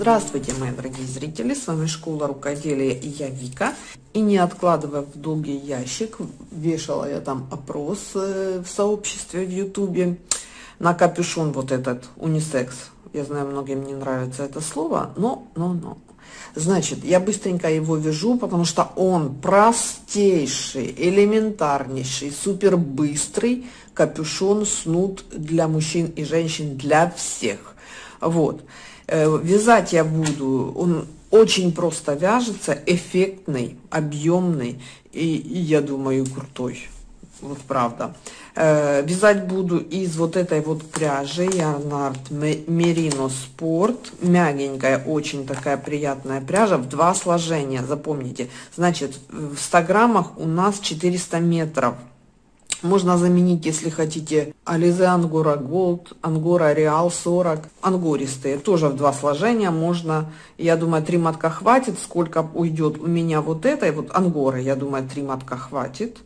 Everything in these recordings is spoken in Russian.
Здравствуйте, мои дорогие зрители, с вами Школа Рукоделия и я Вика. И не откладывая в долгий ящик, вешала я там опрос в сообществе в Ютубе на капюшон вот этот унисекс. Я знаю, многим не нравится это слово, но. Значит, я быстренько его вяжу, потому что он простейший, элементарнейший, супербыстрый капюшон, снуд для мужчин и женщин, для всех. Вот. Вязать я буду, он очень просто вяжется, эффектный, объемный и я думаю, крутой. Вот правда. Вязать буду из вот этой вот пряжи YarnArt Merino Sport. Мягенькая, очень такая приятная пряжа. В два сложения, запомните. Значит, в 100 граммах у нас 400 метров. Можно заменить, если хотите, Alize Angora Gold, Ангора Реал 40. Ангористые тоже в два сложения можно. Я думаю, 3 мотка хватит. Сколько уйдет у меня вот этой вот Ангоры, я думаю, 3 мотка хватит.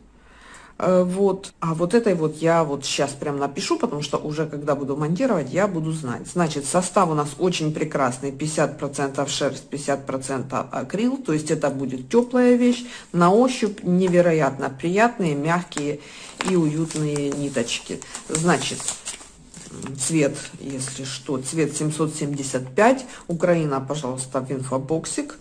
Вот, а вот этой вот я вот сейчас прям напишу, потому что уже когда буду монтировать, я буду знать. Значит, состав у нас очень прекрасный: 50% шерсть, 50% акрил, то есть это будет теплая вещь, на ощупь невероятно приятные, мягкие и уютные ниточки. Значит, цвет, если что, цвет 775, Украина, пожалуйста, в инфобоксик.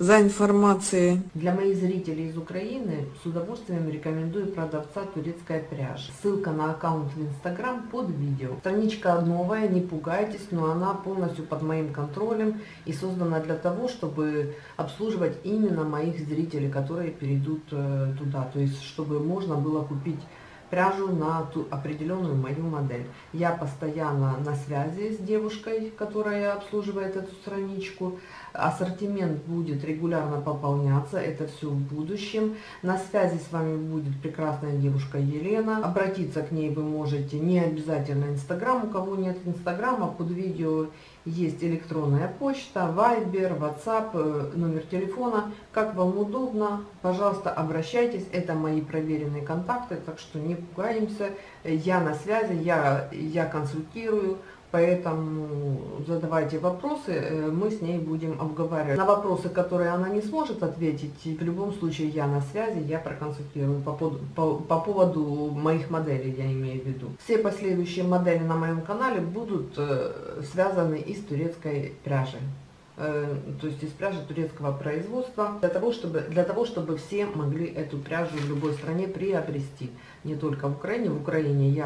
За информацией. Для моих зрителей из Украины с удовольствием рекомендую продавца турецкой пряжи. Ссылка на аккаунт в Instagram под видео. Страничка новая, не пугайтесь, но она полностью под моим контролем и создана для того, чтобы обслуживать именно моих зрителей, которые перейдут туда. То есть, чтобы можно было купить пряжу на ту определенную мою модель. Я постоянно на связи с девушкой, которая обслуживает эту страничку. Ассортимент будет регулярно пополняться, это все в будущем. На связи с вами будет прекрасная девушка Елена. Обратиться к ней вы можете не обязательно Инстаграм. У кого нет Инстаграма, под видео есть электронная почта, Viber, WhatsApp, номер телефона. Как вам удобно, пожалуйста, обращайтесь. Это мои проверенные контакты, так что не пугаемся. Я на связи, я консультирую. Поэтому задавайте вопросы, мы с ней будем обговаривать. На вопросы, которые она не сможет ответить, в любом случае я на связи, я проконсультирую по поводу моих моделей, я имею в виду. Все последующие модели на моем канале будут связаны из турецкой пряжи. То есть из пряжи турецкого производства, для того, чтобы все могли эту пряжу в любой стране приобрести, не только в Украине. В Украине я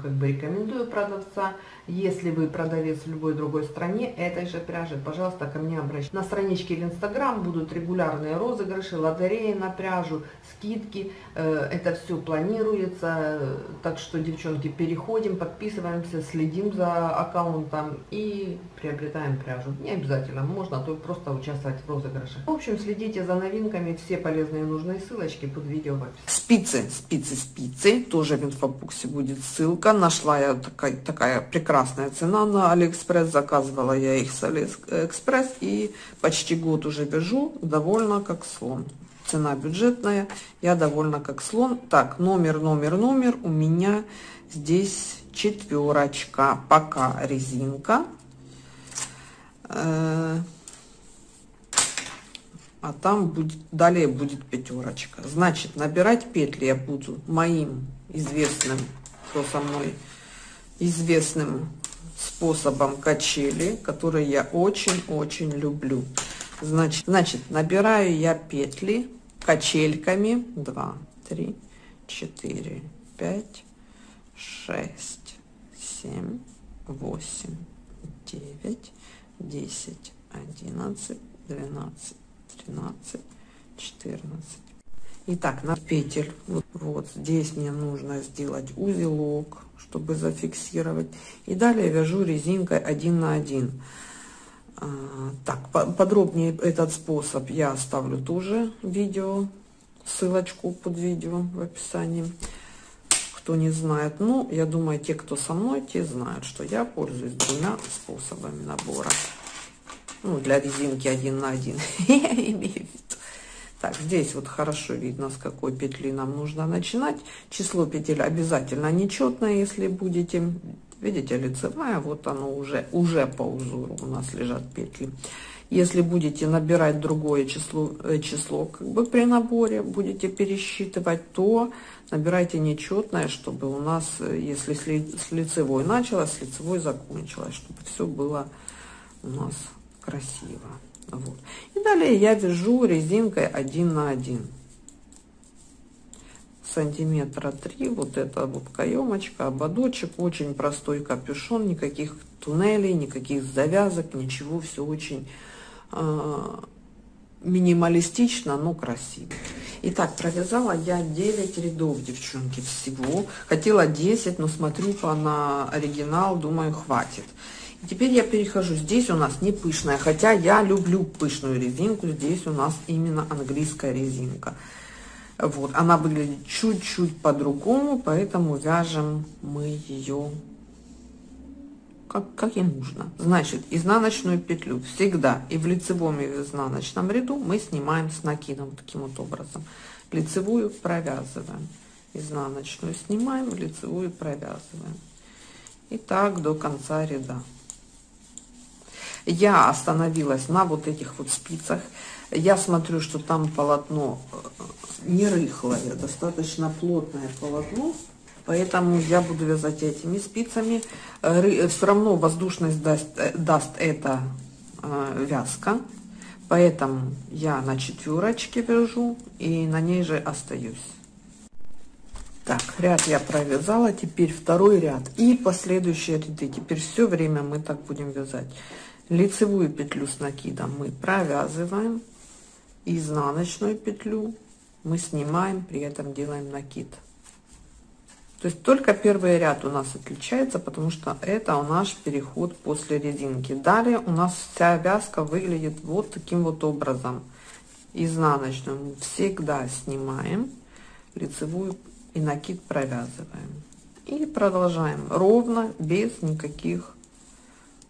как бы рекомендую продавца. Если вы продавец в любой другой стране этой же пряжи, пожалуйста, ко мне обращайтесь. На страничке в Instagram будут регулярные розыгрыши, лотереи на пряжу, скидки. Это все планируется, так что, девчонки, переходим, подписываемся, следим за аккаунтом и приобретаем пряжу. Не обязательно. Можно только просто участвовать в розыгрыше. В общем, следите за новинками. Все полезные и нужные ссылочки под видео в описании. Спицы. Тоже в инфобоксе будет ссылка. Нашла я такая прекрасная цена на Aliexpress. Заказывала я их с Aliexpress. И почти год уже вяжу. Довольно как слон. Цена бюджетная. Я довольна как слон. Так, номер. У меня здесь 4. Пока резинка. А там будет, далее будет 5. Значит, набирать петли я буду моим известным, кто со мной, известным способом качели, который я очень-очень люблю. Значит, набираю я петли качельками 2, 3, 4, 5, 6, 7, 8, 9, 10, 11, 12, 13, 14. Итак, на петель. Вот здесь мне нужно сделать узелок, чтобы зафиксировать. И далее вяжу резинкой 1 на 1. Так, подробнее этот способ я оставлю тоже видео, ссылочку под видео в описании. Кто не знает, ну, я думаю, те, кто со мной, те знают, что я пользуюсь 2 способами набора. Ну, для резинки 1 на 1. Я имею в виду. Так, здесь вот хорошо видно, с какой петли нам нужно начинать. Число петель обязательно нечетное, если будете Видите, лицевая, вот оно уже по узору у нас лежат петли. Если будете набирать другое число как бы при наборе, будете пересчитывать, то набирайте нечетное, чтобы у нас, если с лицевой началось, с лицевой закончилось, чтобы все было у нас красиво. Вот. И далее я вяжу резинкой 1 на 1 сантиметра 3, вот эта вот каемочка, ободочек, очень простой капюшон, никаких туннелей, никаких завязок, ничего, все очень минималистично, но красиво. Итак, провязала я 9 рядов, девчонки, всего. Хотела 10, но смотрю на оригинал, думаю, хватит. И теперь я перехожу. Здесь у нас не пышная, хотя я люблю пышную резинку, здесь у нас именно английская резинка. Вот, она выглядит чуть-чуть по-другому, поэтому вяжем мы ее как и нужно. Значит, изнаночную петлю всегда и в лицевом, и в изнаночном ряду мы снимаем с накидом таким вот образом. Лицевую провязываем, изнаночную снимаем, лицевую провязываем. И так до конца ряда. Я остановилась на вот этих вот спицах. Я смотрю, что там полотно не рыхлое, достаточно плотное полотно, поэтому я буду вязать этими спицами. Все равно воздушность даст эта вязка, поэтому я на четверочке вяжу и на ней же остаюсь. Так, ряд я провязала, теперь второй ряд и последующие ряды. Теперь все время мы так будем вязать. Лицевую петлю с накидом мы провязываем, изнаночную петлю мы снимаем, при этом делаем накид. То есть только первый ряд у нас отличается, потому что это наш переход после резинки. Далее у нас вся вязка выглядит вот таким вот образом. Изнаночную мы всегда снимаем, лицевую и накид провязываем. И продолжаем ровно, без никаких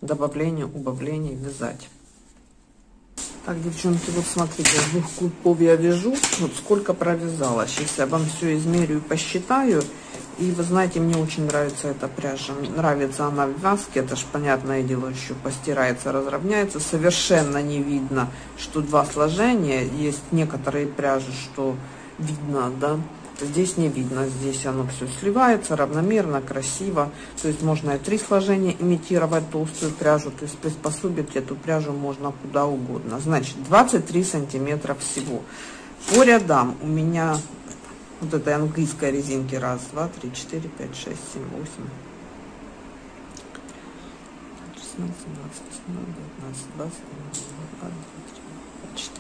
добавления, убавления вязать. Так, девчонки, вот смотрите, с двух клубков я вяжу, вот сколько провязала. Сейчас я вам все измерю и посчитаю. И вы знаете, мне очень нравится эта пряжа, нравится она в вязке, это ж понятное дело, еще постирается, разровняется, совершенно не видно, что два сложения. Есть некоторые пряжи, что видно, да, здесь не видно, здесь оно все сливается равномерно, красиво. То есть можно и 3 сложения имитировать толстую пряжу, то есть приспособить эту пряжу можно куда угодно. Значит, 23 сантиметра всего. По рядам у меня вот этой английской резинки 1, 2, 3, 4, 5, 6, 7, 8, 16, 17, 18, 19, 20, 21, 22,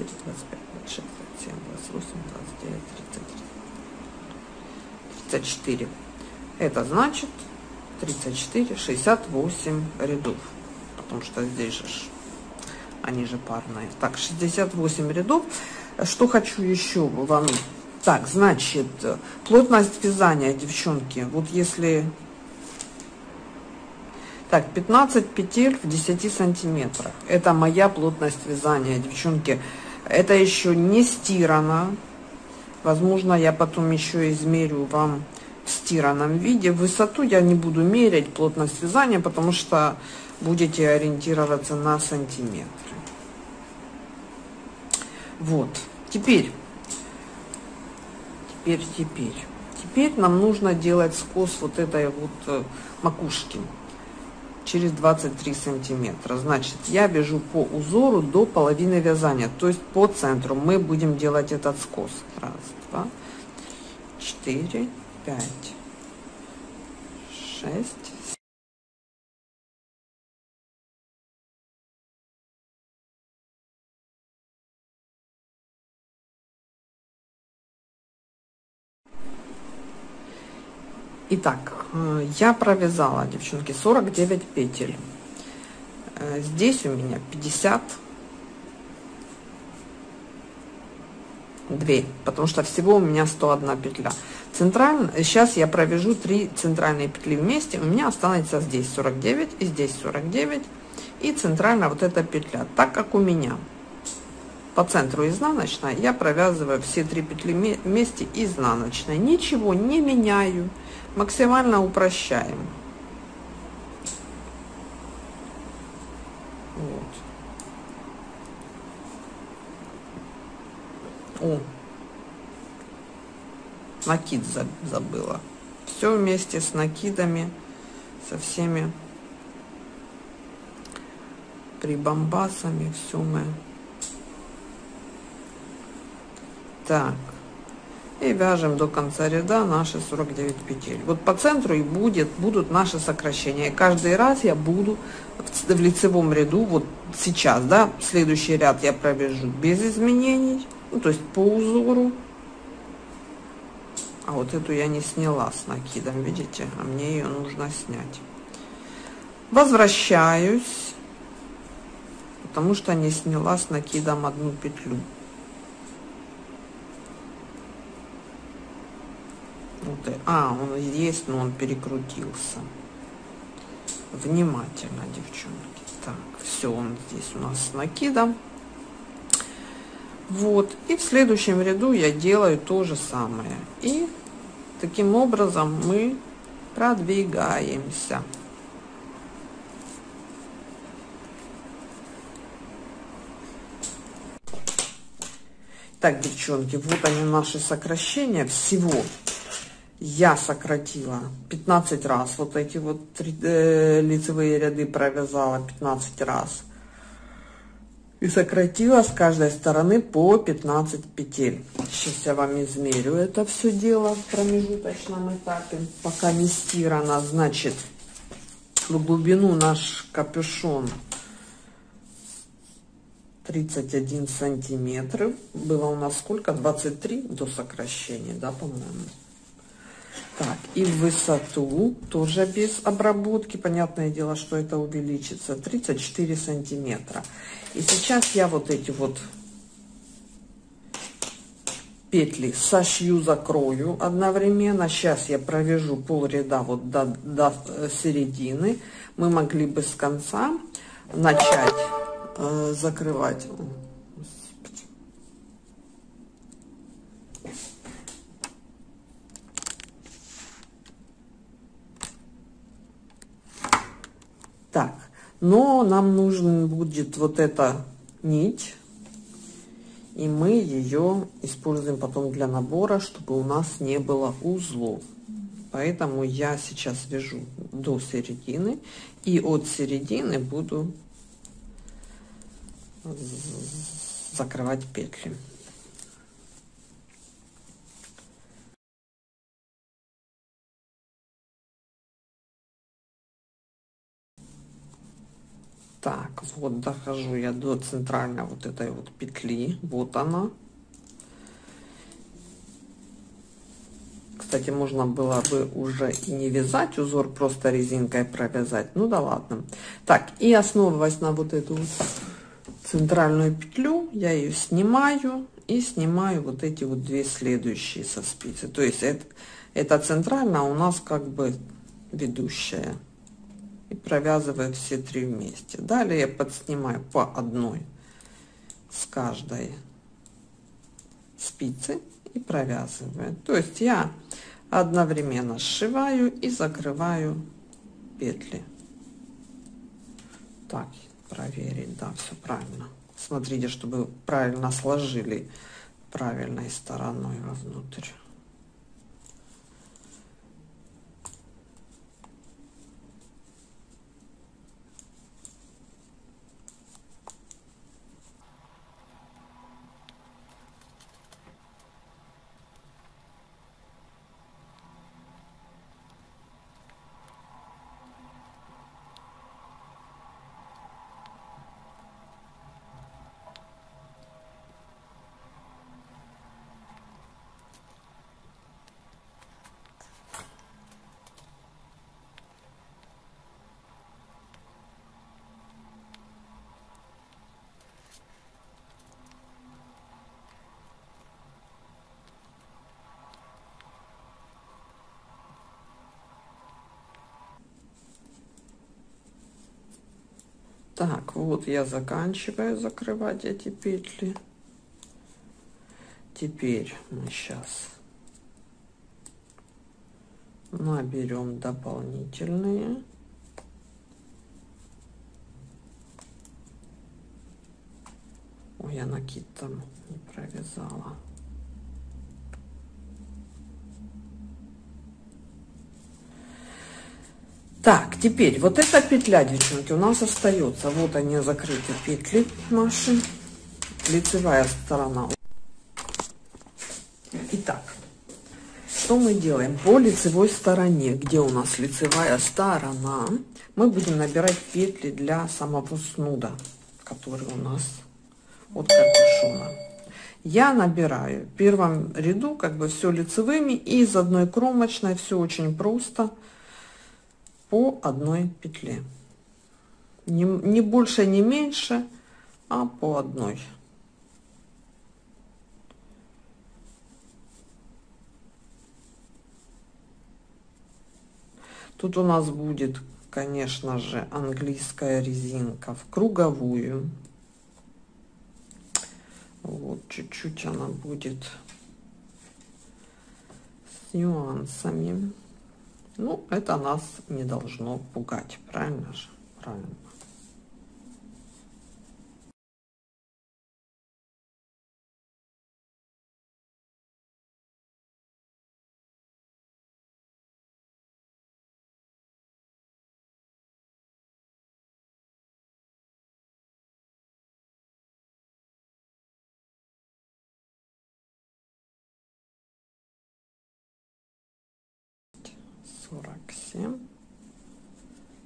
23, 24, 25, 26, 27, 28, 29, 30. 34. Это значит 34, 68 рядов, потому что здесь же они же парные. Так, 68 рядов. Что хочу еще вам. Так, значит, плотность вязания, девчонки, вот если так, 15 петель в 10 сантиметрах, это моя плотность вязания, девчонки. Это еще не стирано. Возможно, я потом еще измерю вам в стиранном виде. Высоту я не буду мерять, плотность вязания, потому что будете ориентироваться на сантиметры. Вот. Теперь нам нужно делать скос вот этой вот макушки через 23 сантиметра. Значит, я вяжу по узору до половины вязания, то есть по центру мы будем делать этот скос. 1, 2, 4, 5, 6, 7. Итак, я провязала, девчонки, 49 петель. Здесь у меня 52, потому что всего у меня 101 петля. Сейчас я провяжу 3 центральные петли вместе. У меня останется здесь 49 и здесь 49. И центральная вот эта петля. Так как у меня по центру изнаночная, я провязываю все 3 петли вместе изнаночной. Ничего не меняю. Максимально упрощаем. О, накид забыла. Все вместе с накидами, со всеми прибамбасами, все мы. Так. И вяжем до конца ряда наши 49 петель. Вот по центру и будут наши сокращения. И каждый раз я буду в лицевом ряду, вот сейчас, да, следующий ряд я провяжу без изменений, ну, то есть по узору. А вот эту я не сняла с накидом, видите, а мне ее нужно снять. Возвращаюсь, потому что не сняла с накидом одну петлю. Вот, а, он есть, но он перекрутился. Внимательно, девчонки. Так, все, он здесь у нас с накидом. Вот, и в следующем ряду я делаю то же самое. И таким образом мы продвигаемся. Так, девчонки, вот они наши сокращения. Всего я сократила 15 раз. Вот эти вот лицевые ряды провязала 15 раз. И сократила с каждой стороны по 15 петель. Сейчас я вам измерю это все дело в промежуточном этапе, пока не стирано. Значит, в глубину наш капюшон 31 сантиметр. Было у нас сколько? 23 до сокращения, да, по-моему. Так, и в высоту тоже без обработки, понятное дело, что это увеличится, 34 сантиметра. И сейчас я вот эти вот петли сошью, закрою одновременно. Сейчас я провяжу пол ряда вот до середины. Мы могли бы с конца начать закрывать. Так, но нам нужен будет вот эта нить, и мы ее используем потом для набора, чтобы у нас не было узлов. Поэтому я сейчас вяжу до середины, и от середины буду закрывать петли. Так, вот дохожу я до центральной вот этой вот петли. Вот она. Кстати, можно было бы уже и не вязать узор, просто резинкой провязать. Ну да ладно. Так, и основываясь на вот эту вот центральную петлю, я ее снимаю. И снимаю вот эти вот две следующие со спицы. То есть это центральная у нас как бы ведущая. И провязываю все три вместе. Далее я подснимаю по одной с каждой спицы и провязываю. То есть я одновременно сшиваю и закрываю петли. Так, проверить, да, все правильно. Смотрите, чтобы правильно сложили правильной стороной вовнутрь. Так, вот я заканчиваю закрывать эти петли. Теперь мы сейчас наберем дополнительные. Ой, я накид там не провязала. Так, теперь вот эта петля, девчонки, у нас остается. Вот они закрыты, петли наши. Лицевая сторона. Итак, что мы делаем? По лицевой стороне, где у нас лицевая сторона, мы будем набирать петли для самого снуда, который у нас от капюшона. Я набираю в первом ряду как бы все лицевыми и из одной кромочной, все очень просто. По одной петле, не больше, не меньше, а по одной. Тут у нас будет, конечно же, английская резинка в круговую. Вот чуть-чуть она будет с нюансами. Ну, это нас не должно пугать, правильно же? Правильно.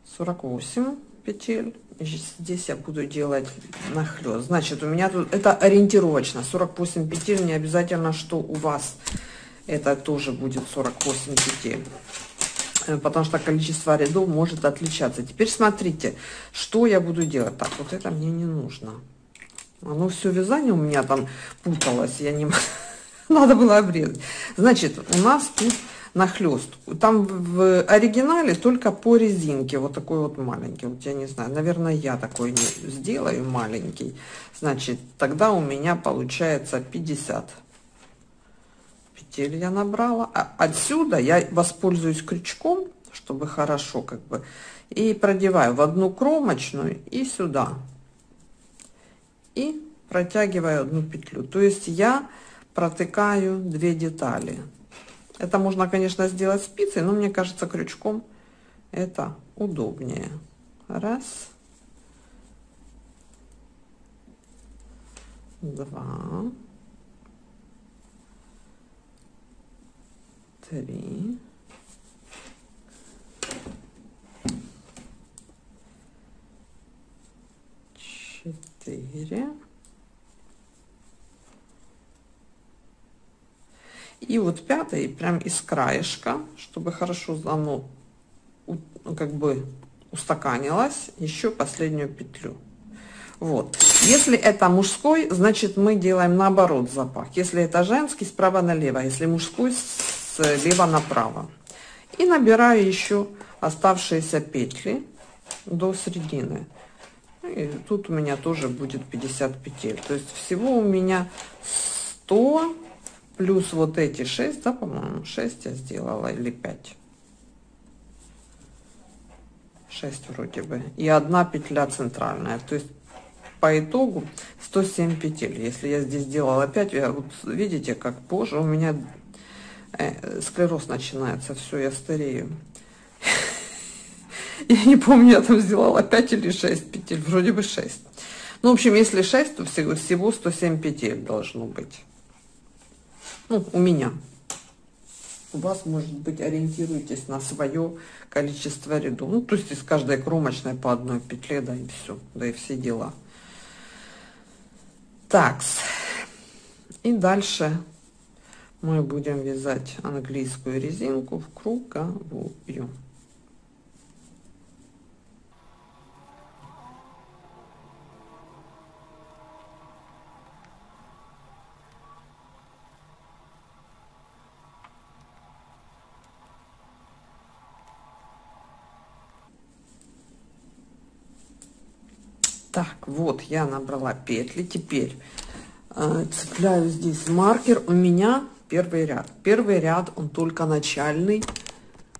Сорок восемь петель. Здесь я буду делать нахлёст. Значит, у меня тут это ориентировочно 48 петель. Не обязательно, что у вас это тоже будет 48 петель, потому что количество рядов может отличаться. Теперь смотрите, что я буду делать. Так, вот это мне не нужно. Оно все вязание у меня там путалось, я не надо было обрезать. Значит, у нас тут нахлёст. Там в оригинале только по резинке. Вот такой вот маленький. Вот я не знаю. Наверное, я такой не сделаю маленький. Значит, тогда у меня получается 50 петель я набрала. А отсюда я воспользуюсь крючком, чтобы хорошо как бы. И продеваю в одну кромочную и сюда. И протягиваю одну петлю. То есть я протыкаю две детали. Это можно, конечно, сделать спицей, но мне кажется, крючком это удобнее. Раз, два, три, четыре. И вот пятый прям из краешка, чтобы хорошо оно как бы устаканилось, еще последнюю петлю. Вот. Если это мужской, значит мы делаем наоборот запах. Если это женский, справа налево. Если мужской, слева направо. И набираю еще оставшиеся петли до середины. И тут у меня тоже будет 50 петель. То есть всего у меня 100. Плюс вот эти 6, да, по-моему, 6 я сделала, или 5. 6 вроде бы. И одна петля центральная. То есть по итогу 107 петель. Если я здесь делала 5, я, вот, видите, как позже у меня склероз начинается. Все, я старею. Я не помню, я там сделала 5 или 6 петель. Вроде бы 6. Ну, в общем, если 6, то всего 107 петель должно быть. Ну, у меня. У вас, может быть, ориентируйтесь на свое количество рядов. Ну, то есть из каждой кромочной по одной петле, да и все. Да и все дела. Так. И дальше мы будем вязать английскую резинку в круговую. Так, вот я набрала петли. Теперь цепляю здесь маркер. У меня первый ряд. Первый ряд, он только начальный,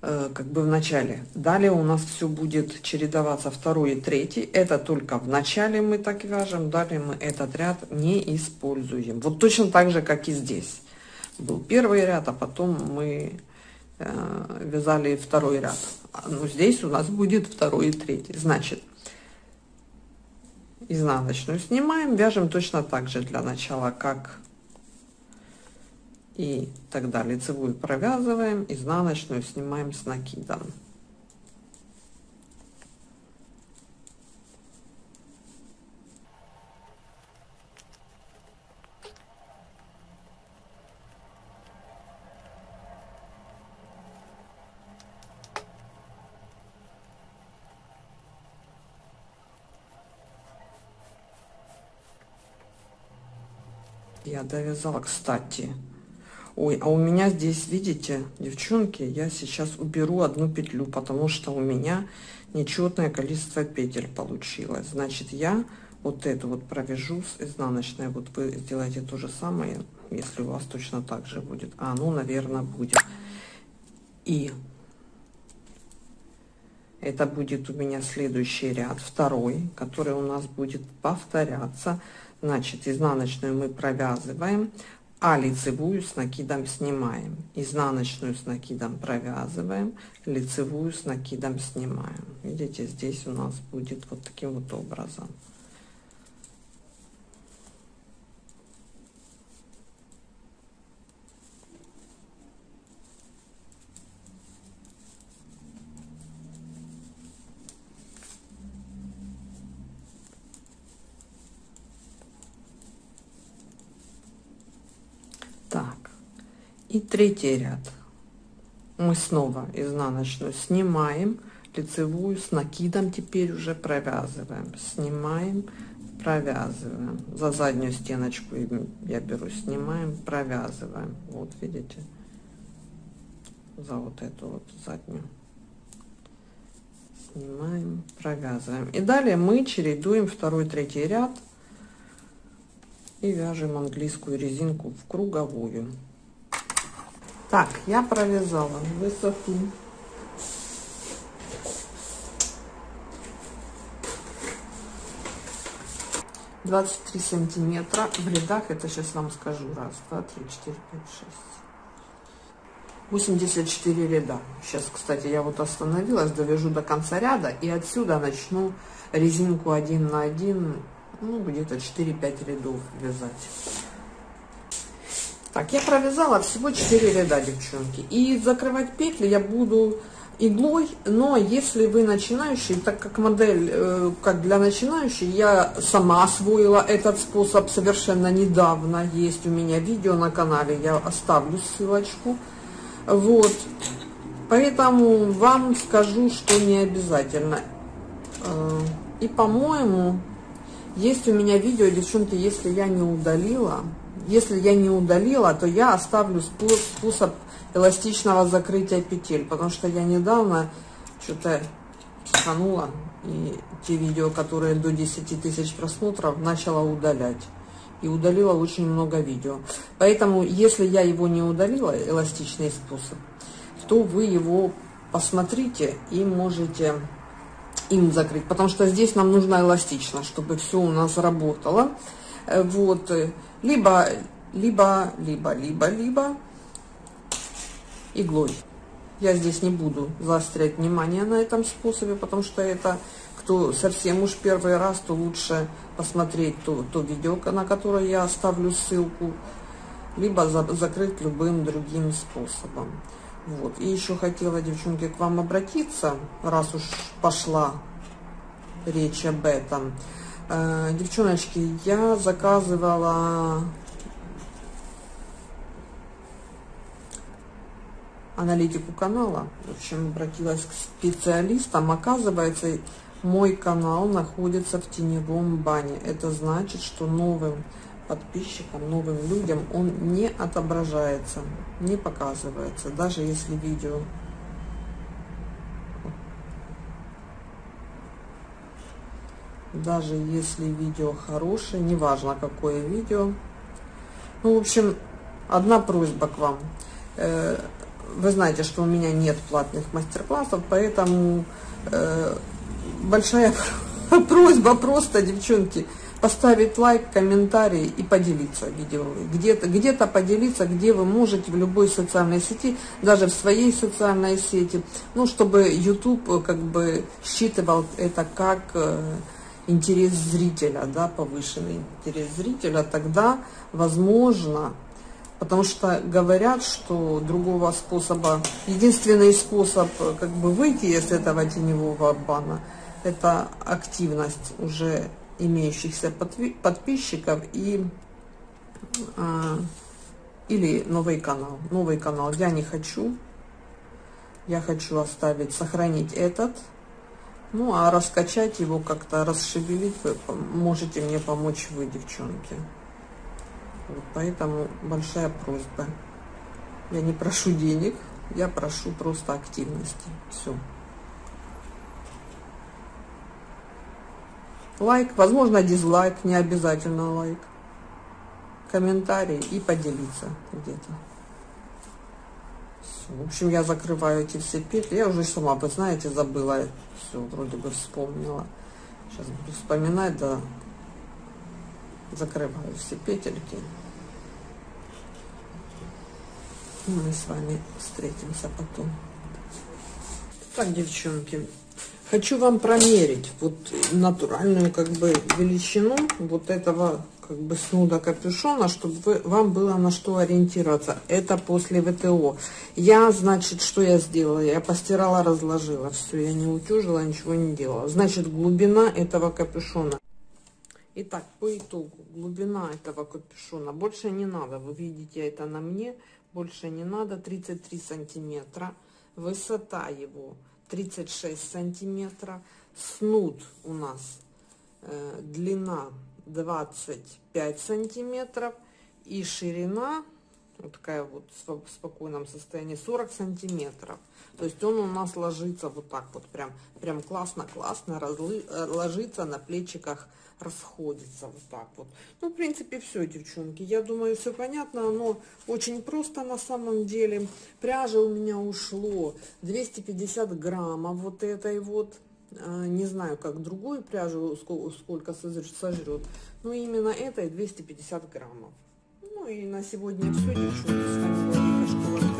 как бы в начале. Далее у нас все будет чередоваться второй и третий. Это только в начале мы так вяжем. Далее мы этот ряд не используем. Вот точно так же, как и здесь. Был первый ряд, а потом мы вязали второй ряд. Ну, здесь у нас будет второй и третий. Значит, изнаночную снимаем, вяжем точно так же для начала, как и так далее. Лицевую провязываем, изнаночную снимаем с накидом. Я довязала, кстати. Ой, а у меня здесь, видите, девчонки, я сейчас уберу одну петлю, потому что у меня нечетное количество петель получилось. Значит, я вот эту вот провяжу с изнаночной. Вот вы сделаете то же самое, если у вас точно так же будет. А, ну, наверное, будет. И это будет у меня следующий ряд, второй, который у нас будет повторяться. Значит, изнаночную мы провязываем, а лицевую с накидом снимаем. Изнаночную с накидом провязываем, лицевую с накидом снимаем. Видите, здесь у нас будет вот таким вот образом. И третий ряд мы снова изнаночную снимаем, лицевую с накидом теперь уже провязываем, снимаем, провязываем. За заднюю стеночку я беру, снимаем, провязываем. Вот видите, за вот эту вот заднюю снимаем, провязываем. И далее мы чередуем второй, третий ряд и вяжем английскую резинку в круговую. Так, я провязала высоту 23 сантиметра в рядах. Это сейчас вам скажу. Раз, два, три, четыре, пять, шесть. 84 ряда. Сейчас, кстати, я вот остановилась, довяжу до конца ряда и отсюда начну резинку 1 на 1, ну, где-то 4-5 рядов вязать. Так, я провязала всего 4 ряда, девчонки, и закрывать петли я буду иглой, но если вы начинающие, так как модель как для начинающих, я сама освоила этот способ совершенно недавно, есть у меня видео на канале, я оставлю ссылочку, вот, поэтому вам скажу, что не обязательно, и, по-моему, есть у меня видео, девчонки, если я не удалила, то я оставлю способ эластичного закрытия петель, потому что я недавно что-то психанула, и те видео, которые до 10 тысяч просмотров, начала удалять. И удалила очень много видео. Поэтому, если я его не удалила, эластичный способ, то вы его посмотрите и можете им закрыть. Потому что здесь нам нужно эластично, чтобы все у нас работало. Вот, либо иглой. Я здесь не буду заострять внимание на этом способе, потому что это, кто совсем уж первый раз, то лучше посмотреть то видео, на которое я оставлю ссылку, либо закрыть любым другим способом. Вот, и еще хотела, девчонки, к вам обратиться, раз уж пошла речь об этом. Девчоночки, я заказывала аналитику канала. В общем, обратилась к специалистам. Оказывается, мой канал находится в теневом бане. Это значит, что новым подписчикам, новым людям он не отображается, не показывается. Даже если видео... Даже если видео хорошее, неважно какое видео. Ну, в общем, одна просьба к вам. Вы знаете, что у меня нет платных мастер-классов, поэтому большая просьба просто, девчонки, поставить лайк, комментарий и поделиться видео. Где-то поделиться, где вы можете в любой социальной сети, даже в своей социальной сети, ну, чтобы YouTube как бы считывал это как интерес зрителя, да, повышенный интерес зрителя, тогда возможно, потому что говорят, что другого способа, единственный способ как бы выйти из этого теневого обмана, это активность уже имеющихся подписчиков или новый канал. Я не хочу, я хочу оставить, сохранить этот, ну а раскачать его как-то, расшевелить вы можете мне помочь вы, девчонки. Вот, поэтому большая просьба, я не прошу денег, я прошу просто активности. Все. Лайк, возможно, дизлайк, не обязательно лайк. Комментарий и поделиться где-то. В общем, я закрываю эти все петли. Я уже сама, вы знаете, забыла. Все, вроде бы вспомнила. Сейчас буду вспоминать, да. Закрываю все петельки. Мы с вами встретимся потом. Так, девчонки. Хочу вам промерить вот натуральную как бы величину вот этого как бы снуда капюшона, чтобы вам было на что ориентироваться. Это после ВТО. Я, значит, что я сделала? Я постирала, разложила. Все, я не утюжила, ничего не делала. Значит, глубина этого капюшона. Итак, по итогу, глубина этого капюшона. Больше не надо. Вы видите, это на мне. Больше не надо. 33 сантиметра. Высота его 36 сантиметров. Снуд у нас длина 25 сантиметров и ширина вот такая вот в спокойном состоянии 40 сантиметров. То есть он у нас ложится вот так вот прям классно ложится на плечиках, расходится вот так вот. Ну, в принципе, все, девчонки, я думаю, все понятно. Оно очень просто на самом деле. Пряжа у меня ушло 250 граммов вот этой вот, не знаю, как другую пряжу сколько сожрет, но именно этой 250 граммов. Ну и на сегодня все, девчонки, с вами была Вика, Школа Рукоделия.